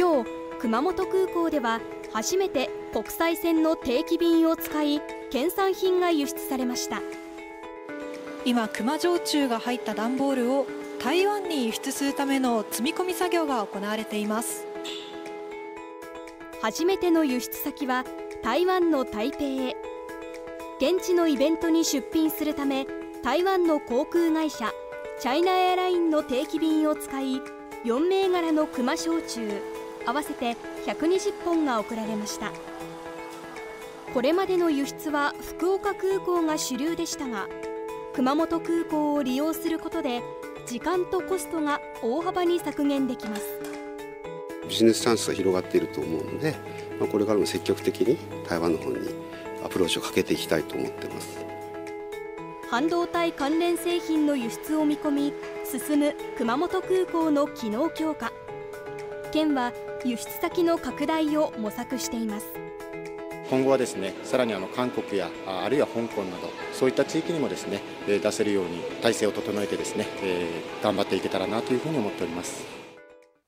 今日、熊本空港では初めて国際線の定期便を使い、県産品が輸出されました。今、熊焼酎が入った段ボールを台湾に輸出するための積み込み作業が行われています。初めての輸出先は台湾の台北へ。現地のイベントに出品するため、台湾の航空会社チャイナエアラインの定期便を使い、4銘柄の熊焼酎合わせて120本が送られました。これまでの輸出は福岡空港が主流でしたが、熊本空港を利用することで時間とコストが大幅に削減できます。ビジネスチャンスが広がっていると思うので、これからも積極的に台湾の方にアプローチをかけていきたいと思っています。半導体関連製品の輸出を見込み、進む熊本空港の機能強化。県は輸出先の拡大を模索しています。今後はですね、さらに韓国やあるいは香港など、そういった地域にもですね、出せるように体制を整えてですね、頑張っていけたらなというふうに思っております。